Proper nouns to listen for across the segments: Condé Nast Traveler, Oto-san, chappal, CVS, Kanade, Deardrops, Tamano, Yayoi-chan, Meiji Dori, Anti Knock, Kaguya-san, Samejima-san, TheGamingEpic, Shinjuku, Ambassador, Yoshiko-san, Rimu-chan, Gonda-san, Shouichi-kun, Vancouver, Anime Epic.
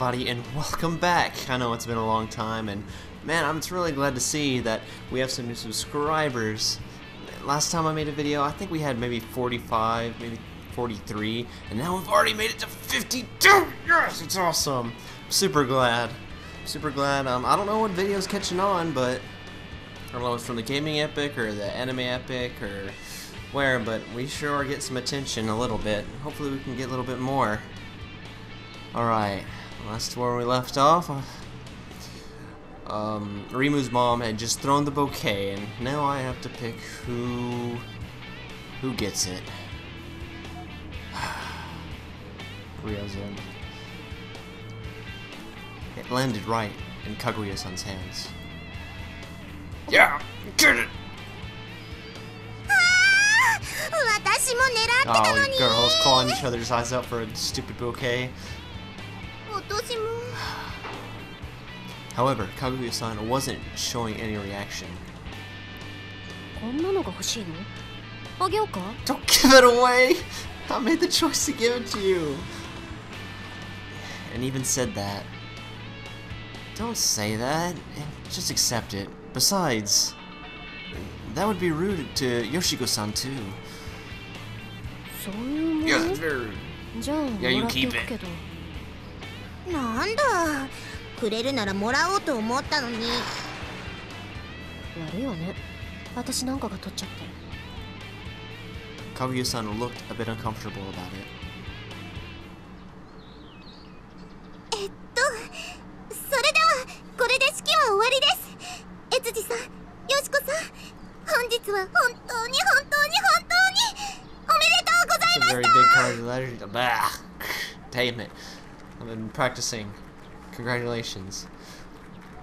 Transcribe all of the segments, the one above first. everybody, and welcome back! I know it's been a long time, and man, I'm really glad to see that we have some new subscribers. Last time I made a video, I think we had maybe 45, maybe 43, and now we've already made it to 52! Yes, it's awesome! I'm super glad. Super glad. I don't know what video's catching on, but I don't know if it's from the Gaming Epic or the Anime Epic or where, but we sure are getting some attention a little bit. Hopefully we can get a little bit more. Alright, last where we left off, Rimu's mom had just thrown the bouquet, and now I have to pick who gets it. Ryo's in. It landed right in Kaguya-san's hands. Yeah, get it! Oh, girls calling each other's eyes out for a stupid bouquet. However, Kaguya-san wasn't showing any reaction. Don't give it away! I made the choice to give it to you! And even said that. Don't say that. Just accept it. Besides, that would be rude to Yoshiko-san too. Yeah, that's very rude. Yeah, you keep it. Kaguya-san looked a bit uncomfortable about it. That's a very big card letter. Bah! Damn it. I've been practicing. Congratulations.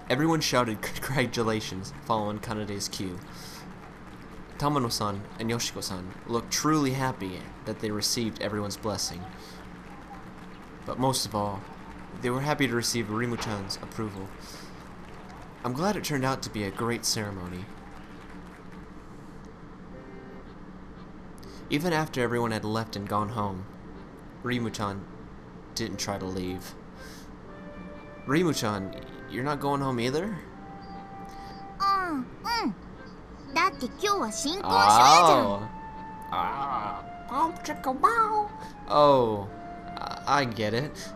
Everyone shouted congratulations following Kanade's cue. Tamano-san and Yoshiko-san looked truly happy that they received everyone's blessing. But most of all, they were happy to receive Rimu-chan's approval. I'm glad it turned out to be a great ceremony. Even after everyone had left and gone home, Rimu-chan didn't try to leave. Rimu-chan, you're not going home either? Oh, I get it.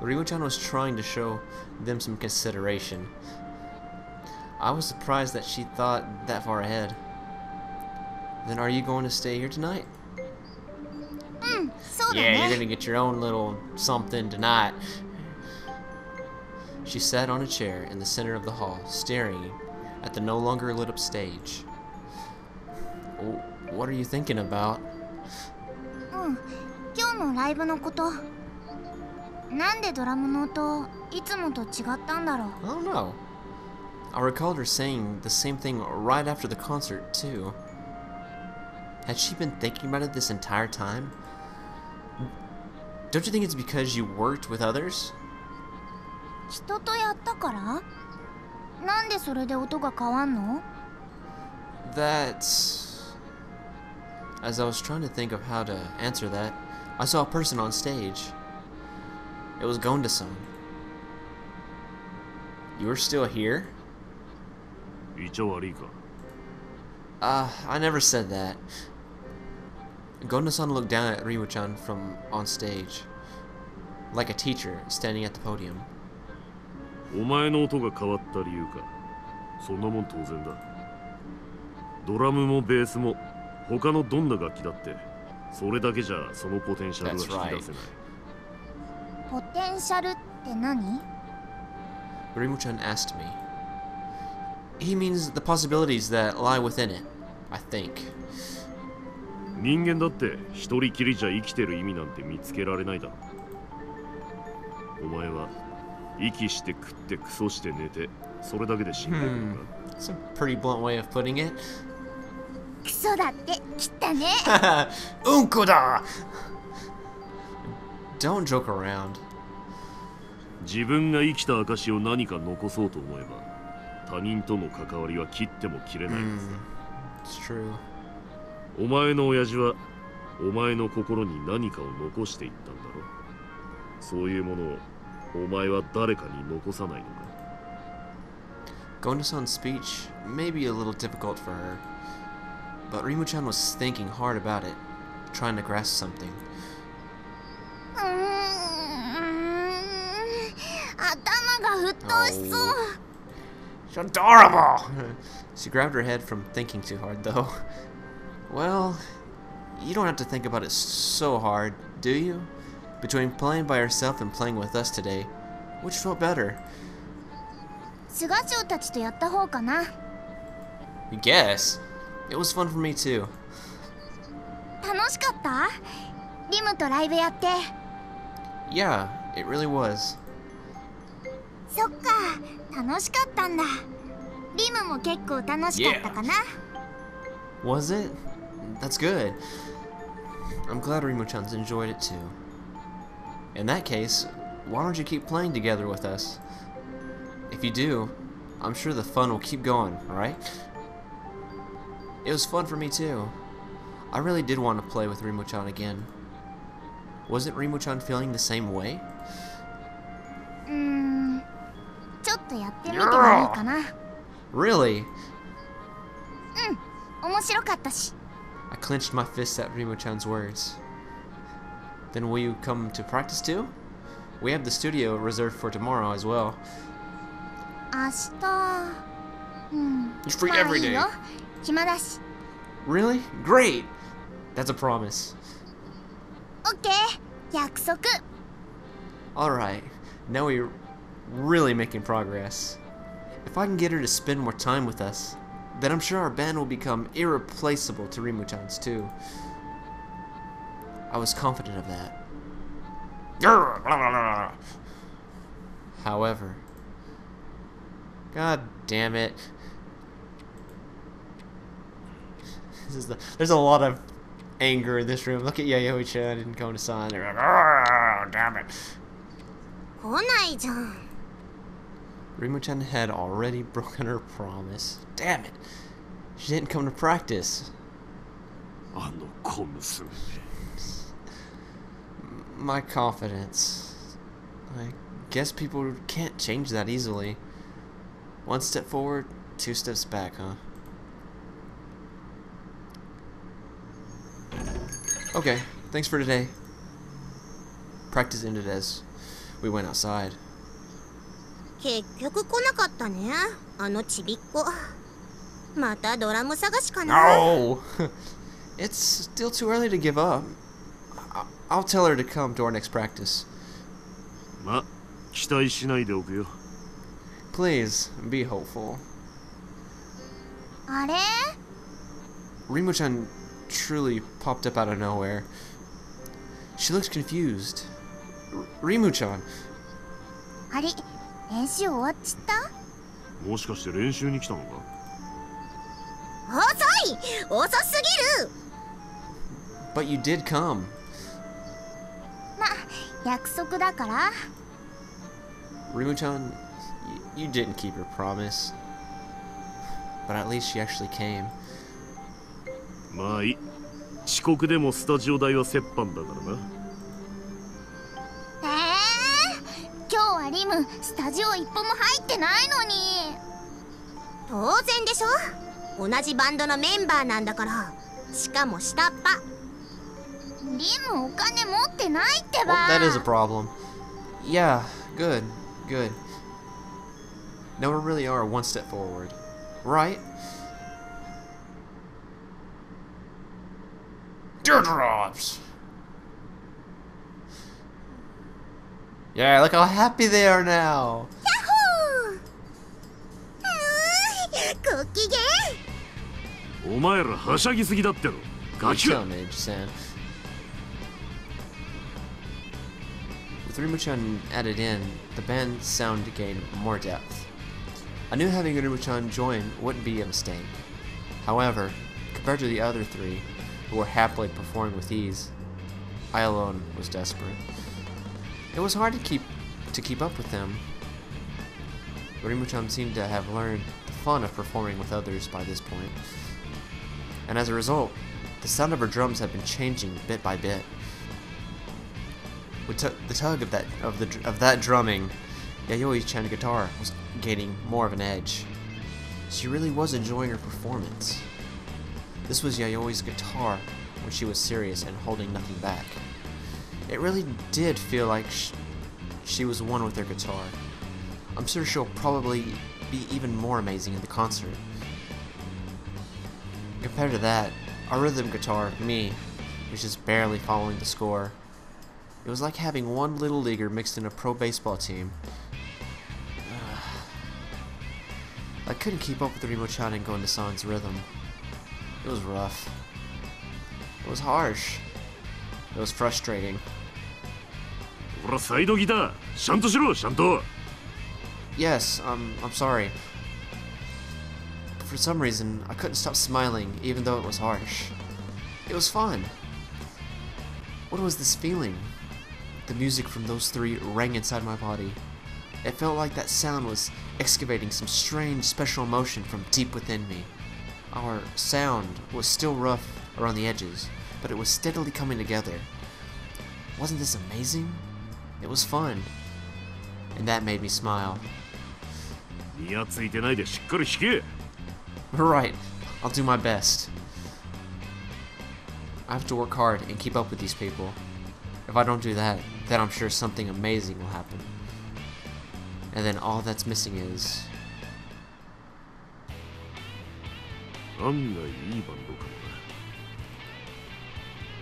Rimu-chan was trying to show them some consideration. I was surprised that she thought that far ahead. Then are you going to stay here tonight? Yeah, you're gonna get your own little something tonight. She sat on a chair in the center of the hall, staring at the no longer lit up stage. What are you thinking about? I don't know. I recalled her saying the same thing right after the concert, too. Had she been thinking about it this entire time? Don't you think it's because you worked with others? That's... As I was trying to think of how to answer that, I saw a person on stage. It was Gonda-san. You were still here? I never said that. Gonda-san looked down at Rimu-chan from on stage, like a teacher standing at the podium. That's right. Rimu-chan asked me. He means the possibilities that lie within it, I think. That's a pretty blunt way of putting it. Don't joke around. It's true. Gonda-san's speech may be a little difficult for her, but Rimu-chan was thinking hard about it, trying to grasp something. Oh. It's adorable! She grabbed her head from thinking too hard, though. Well, you don't have to think about it so hard, do you? Between playing by herself and playing with us today, which felt better? I guess. It was fun for me too. Yeah, it really was. Yeah. Was it? That's good. I'm glad Rimu-chan's enjoyed it too. In that case, why don't you keep playing together with us? If you do, I'm sure the fun will keep going, right? It was fun for me too. I really did want to play with Rimu-chan again. Wasn't Rimu-chan feeling the same way? Yeah. Really? I clenched my fists at Rimu-chan's words. Then will you come to practice too? We have the studio reserved for tomorrow as well. It's free every day. Really? Great! That's a promise. Okay. Alright, now we're really making progress. If I can get her to spend more time with us, then I'm sure our band will become irreplaceable to Rimu-chan's too. I was confident of that. However, God damn it. This is there's a lot of anger in this room. Look at Yayoi-chan and Gonda-san. Damn it. Rimu-chan had already broken her promise. Damn it. She didn't come to practice. My confidence. I guess people can't change that easily. One step forward, two steps back, huh? Okay, thanks for today. Practice ended as we went outside. No! It's still too early to give up. I'll tell her to come to our next practice. Please, be hopeful. Rimu-chan truly popped up out of nowhere. She looked confused. Rimu-chan. But you did come. Rimu-chan, you didn't keep your promise. But at least she actually came. Well, that is a problem. Yeah, good, good. Now we really are one step forward, right? Teardrops! Yeah, look how happy they are now! Yahoo! Samejima-san. With Rimu-chan added in, the band's sound gained more depth. I knew having Rimu-chan join wouldn't be a mistake. However, compared to the other three, who were happily performing with ease, I alone was desperate. It was hard to keep up with them. Rimu-chan seemed to have learned the fun of performing with others by this point. And as a result, the sound of her drums had been changing bit by bit. With the tug of that drumming, Yayoi-chan's guitar was gaining more of an edge. She really was enjoying her performance. This was Yayoi's guitar when she was serious and holding nothing back. It really did feel like she was one with her guitar. I'm sure she'll probably be even more amazing in the concert. Compared to that, our rhythm guitar, me, was just barely following the score. It was like having one little leaguer mixed in a pro baseball team. I couldn't keep up with Rimu-chan and Gonda-san's rhythm. It was rough. It was harsh. It was frustrating. Yes, I'm sorry. But for some reason, I couldn't stop smiling, even though it was harsh. It was fun. What was this feeling? The music from those three rang inside my body. It felt like that sound was excavating some strange special emotion from deep within me. Our sound was still rough around the edges, but it was steadily coming together. Wasn't this amazing? It was fun. And that made me smile. Right, I'll do my best. I have to work hard and keep up with these people. If I don't do that, then I'm sure something amazing will happen. And then all that's missing is...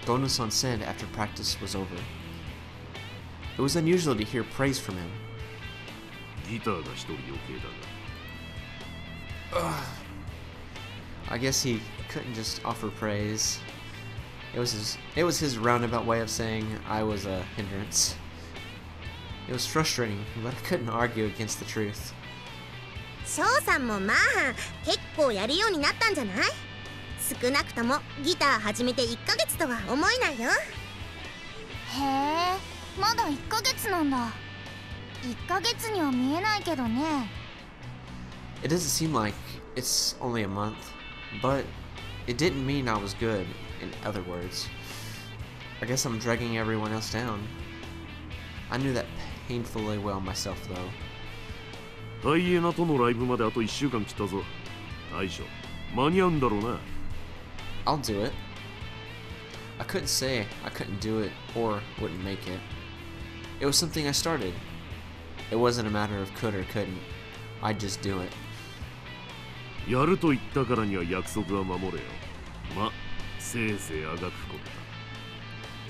Gonda-san said after practice was over. It was unusual to hear praise from him. I guess he couldn't just offer praise. It was his roundabout way of saying I was a hindrance. It was frustrating, but I couldn't argue against the truth. Shou-san mo ma, kekkou yaru you ni nattan janai? Sukunakutomo guitar hajimete 1 kagetsu to wa omoenai yo. Hee, mada 1 kagetsu nan da. 1 kagetsu ni wa mienai kedo ne. It doesn't seem like it's only a month, but it didn't mean I was good, in other words. I guess I'm dragging everyone else down. I knew that painfully well myself, though. I'll do it. I couldn't say I couldn't do it or wouldn't make it. It was something I started. It wasn't a matter of could or couldn't. I'd just do it.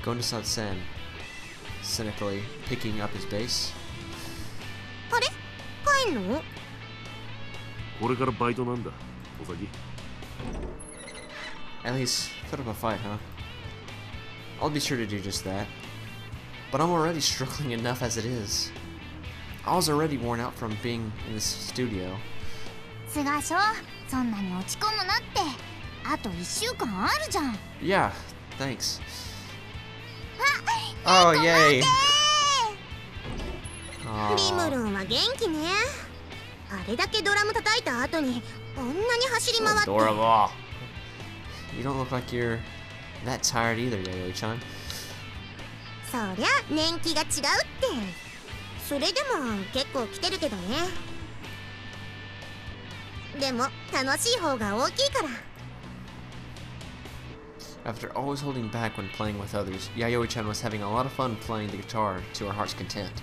Gonda-san said, cynically picking up his bass. At least put up a fight, huh? I'll be sure to do just that. But I'm already struggling enough as it is. I was already worn out from being in this studio. Yeah, thanks. Oh, yay! Adorable. You don't look like you're that tired either, Yayoi-chan. After always holding back when playing with others, Yayoi-chan was having a lot of fun playing the guitar to her heart's content.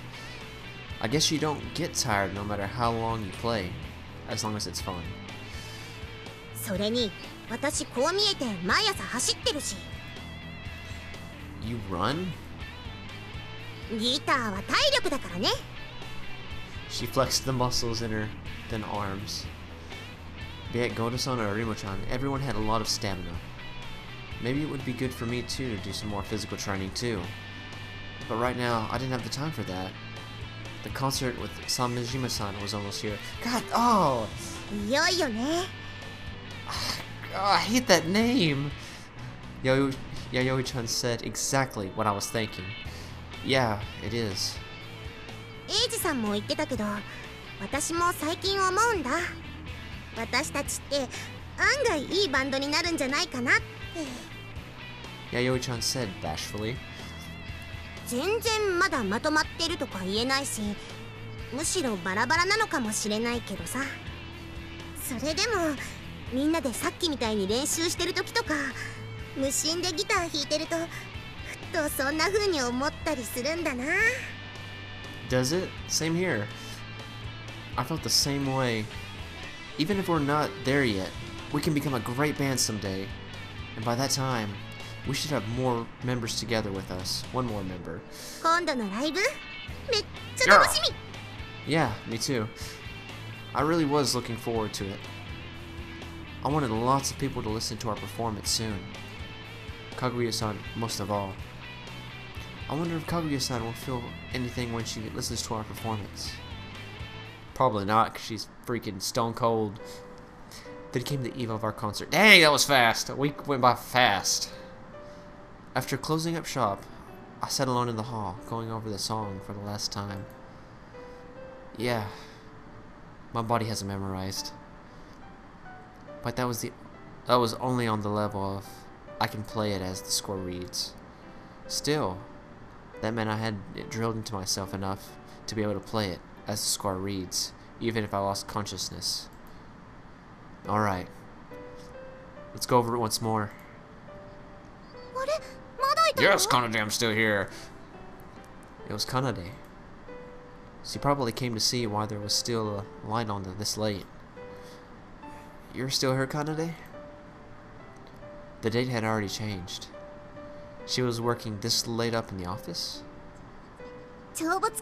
I guess you don't get tired no matter how long you play, as long as it's fun. You run? She flexed the muscles in her thin arms. Be it Gonda-san or Rimu-chan, everyone had a lot of stamina. Maybe it would be good for me too to do some more physical training too. But right now, I didn't have the time for that. The concert with Samejima-san was almost here. God, oh! I hate that name! Yayoi-chan said exactly what I was thinking. Yeah, it is. Eiji-san mo itte ta kedo, watashi mo saikin omoun da. Watashitachi tte angai ii bando ni narun janai kana. Yayoi-chan said bashfully. 全然まだまとまってるとか言えないし、むしろバラバラなのかもしれないけどさ。それでもみんなでさっきみたいに練習してる時とか、無心でギター弾いてると、ふっとそんな風に思ったりするんだな。 Does it? Same here. I felt the same way. Even if we're not there yet, we can become a great band someday. And by that time, we should have more members together with us. One more member. Yeah. Yeah, me too. I really was looking forward to it. I wanted lots of people to listen to our performance soon. Kaguya-san, most of all. I wonder if Kaguya-san will feel anything when she listens to our performance. Probably not, because she's freaking stone cold. Then came the eve of our concert. Dang, that was fast! A week went by fast. After closing up shop, I sat alone in the hall, going over the song for the last time. Yeah, my body has it memorized. But that was only on the level of I can play it as the score reads. Still, that meant I had it drilled into myself enough to be able to play it as the score reads, even if I lost consciousness. Alright, let's go over it once more. Yes, Kanade, I'm still here. It was Kanade. She probably came to see why there was still a light on this late. You're still here, Kanade? The date had already changed. She was working this late up in the office? With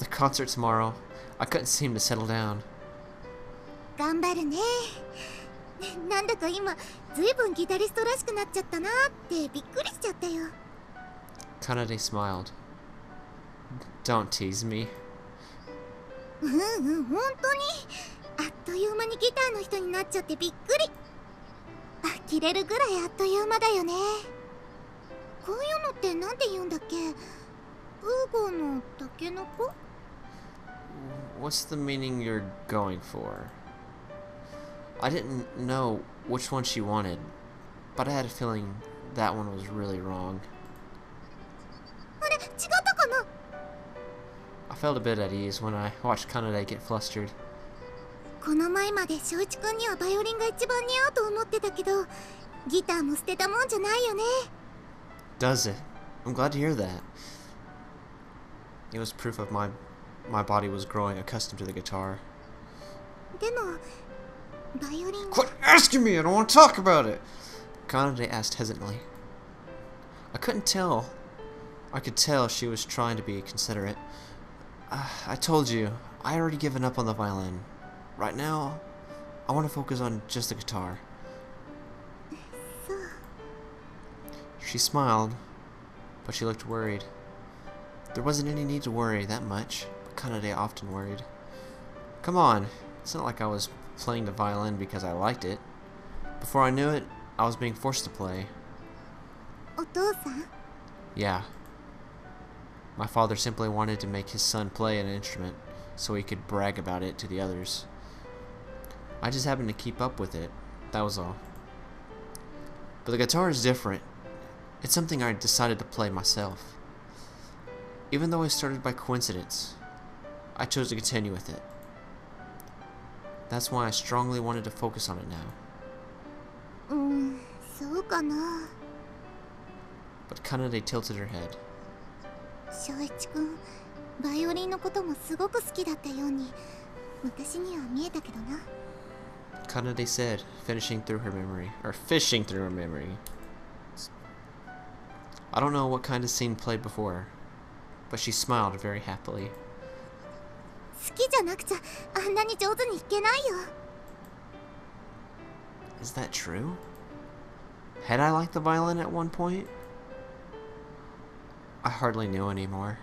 the concert tomorrow, I couldn't seem to settle down. Kanade smiled. Don't tease me. What's the meaning you're going for? I didn't know which one she wanted, but I had a feeling that one was really wrong. I felt a bit at ease when I watched Kanade get flustered. Does it? I'm glad to hear that. It was proof of my body was growing accustomed to the guitar. Quit asking me! I don't want to talk about it! Kanade asked hesitantly. I couldn't tell. I could tell she was trying to be considerate. I told you, I had already given up on the violin. Right now, I want to focus on just the guitar. She smiled, but she looked worried. There wasn't any need to worry that much. Kanade often worried. Come on, it's not like I was playing the violin because I liked it. Before I knew it, I was being forced to play. Oto-san? Yeah. My father simply wanted to make his son play an instrument so he could brag about it to the others. I just happened to keep up with it, that was all. But the guitar is different. It's something I decided to play myself. Even though I started by coincidence, I chose to continue with it. That's why I strongly wanted to focus on it now. But Kanade tilted her head. Shouichi-kun, Kanade said, fishing through her memory. I don't know what kind of scene played before, but she smiled very happily. Is that true? Had I liked the violin at one point? I hardly knew anymore.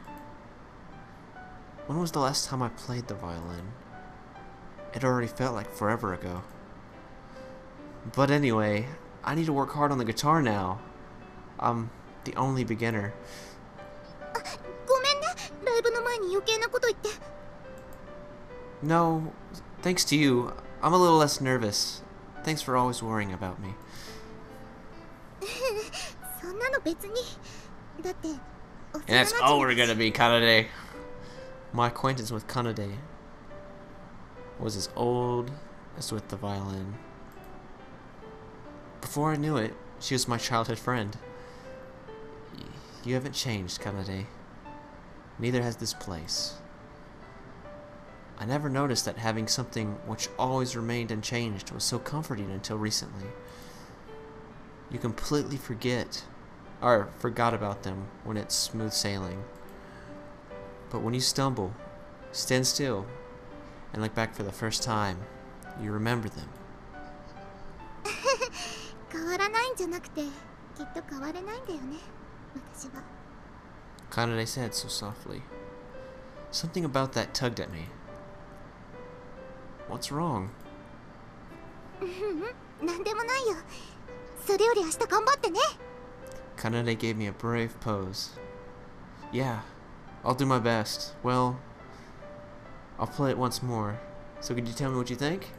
When was the last time I played the violin? It already felt like forever ago. But anyway, I need to work hard on the guitar now. I'm the only beginner. No, thanks to you, I'm a little less nervous. Thanks for always worrying about me. And that's all we're gonna be, Kanade. My acquaintance with Kanade was as old as with the violin. Before I knew it, she was my childhood friend. You haven't changed, Kanade. Neither has this place. I never noticed that having something which always remained unchanged was so comforting until recently. You completely forgot about them when it's smooth sailing. But when you stumble, stand still, and look back for the first time, you remember them. Kanade said so softly. Something about that tugged at me. What's wrong? Kanade gave me a brave pose. Yeah, I'll do my best. Well, I'll play it once more. So could you tell me what you think?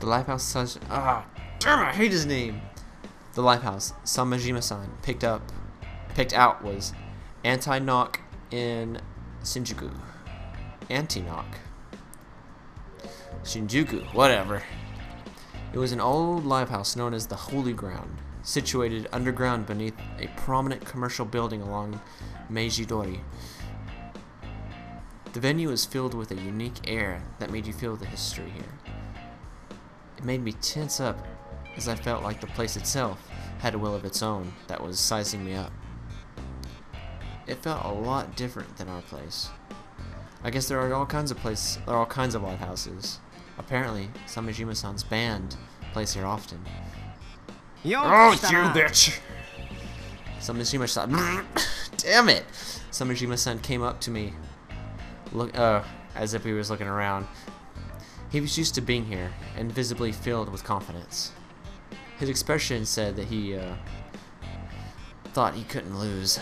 The Lifehouse damn, I hate his name! The Lifehouse, Samejima-san, picked out was Anti Knock in Shinjuku. Anti Knock. Shinjuku, whatever. It was an old livehouse known as the Holy Ground, situated underground beneath a prominent commercial building along Meiji Dori. The venue is filled with a unique air that made you feel the history here. It made me tense up as I felt like the place itself had a will of its own that was sizing me up. It felt a lot different than our place. I guess there are all kinds of lighthouses. Apparently, Samejima-san's band plays here often. Oh, you bitch! Samejima-san, damn it! Samejima-san came up to me, as if he was looking around. He was used to being here, and visibly filled with confidence. His expression said that he thought he couldn't lose.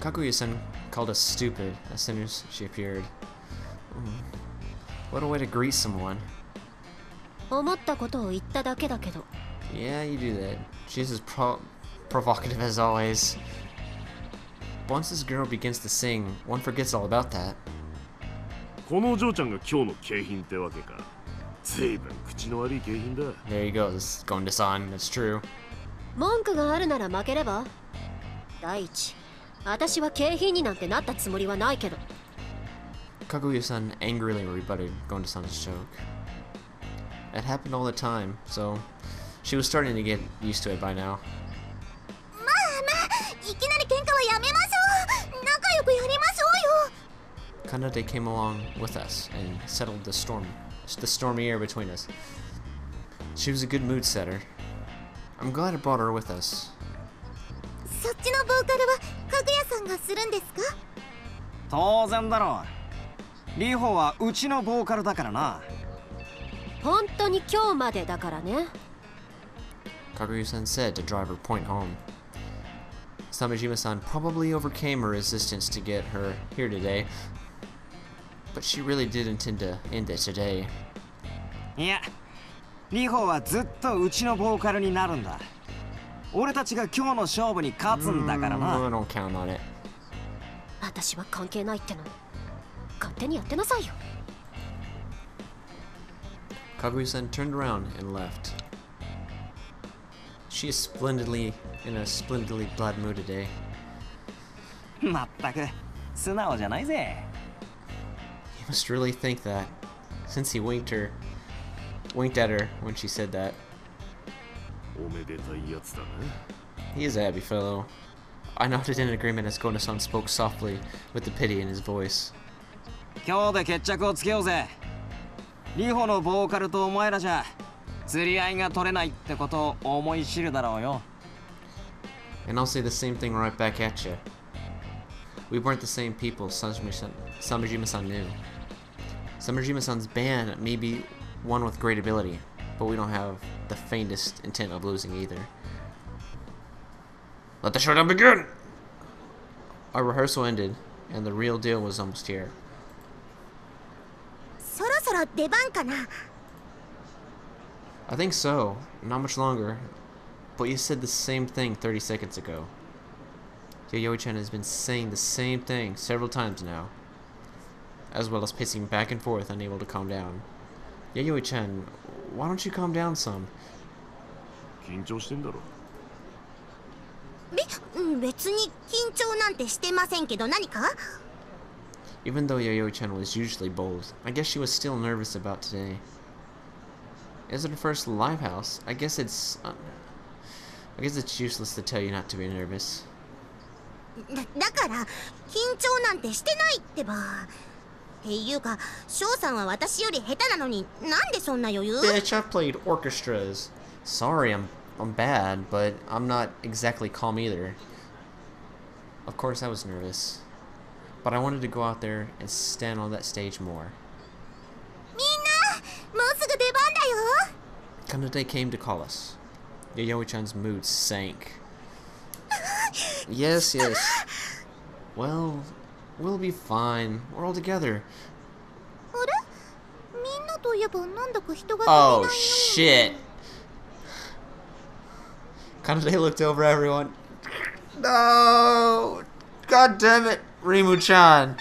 Kaguya-san called us stupid as soon as she appeared. What a way to greet someone. Yeah, you do that. She's as provocative as always. Once this girl begins to sing, one forgets all about that. There you go, this is Gonda-san, that's true. Kaguya-san angrily rebutted Gonda-san's joke. It happened all the time, so she was starting to get used to it by now. Kanade came along with us and settled the stormy air between us. She was a good mood setter. I'm glad I brought her with us. Kaguya-san said to drive her point home. Samejima-san probably overcame her resistance to get her here today, but she really did intend to end it today. Yeah, I don't count on it. Kaguya-san turned around and left. She is in a splendidly glad mood today. He must really think that, since he winked at her when she said that. He is a happy fellow. I nodded in agreement as Gonda-san spoke softly, with the pity in his voice. And I'll say the same thing right back at you. We weren't the same people Samejima-san knew. Samejima-san's band may be one with great ability, but we don't have the faintest intent of losing either. Let the showdown begin! Our rehearsal ended, and the real deal was almost here. I think so. Not much longer. But you said the same thing 30 seconds ago. Yayoi-chan has been saying the same thing several times now, as well as pacing back and forth, unable to calm down. Yayoi-chan, why don't you calm down some? Even though Yayoi-chan was usually bold, I guess she was still nervous about today. Is it her first live house? I guess it's useless to tell you not to be nervous. Bitch, I've played orchestras. Sorry, I'm bad, but I'm not exactly calm either. Of course I was nervous, but I wanted to go out there and stand on that stage more. Kanade came to call us. Yayoi-chan's mood sank. Yes, yes. Well, we'll be fine. We're all together. Oh, shit. Kanade looked over at everyone. No! God damn it, Rimu-chan.